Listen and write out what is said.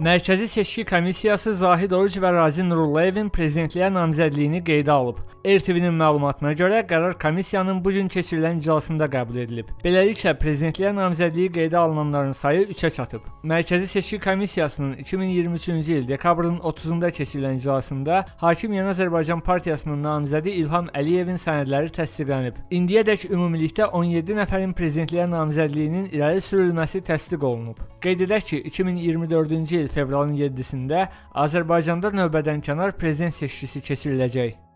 Mərkəzi Seçki Komissiyası Zahid Ərıc və Rəzi Nurullayevin prezidentliyə namizədliyini qeydə alıb. RTV-nin məlumatına görə qərar komissiyanın bugün keçirilən iclasında qəbul edilib. Beləliklə, prezidentliyə namizədliyi qeydə alınanların sayı 3-ə çatıb. Mərkəzi Seçki Komissiyasının 2023-cü il dekabrın 30-da keçirilən iclasında Hakim Yeni Azərbaycan Partiyasının namizədi İlham Aliyevin sənədləri təsdiqlənib. İndiyədək ümumilikdə 17 nəfərin prezidentliyə namizədliyinin irəli sürülməsi təsdiq olunub. Qeyd edək ki, 2024-cü il fevralın 7-sində Azərbaycanda növbədənkənar prezident seçkisi keçiriləcək.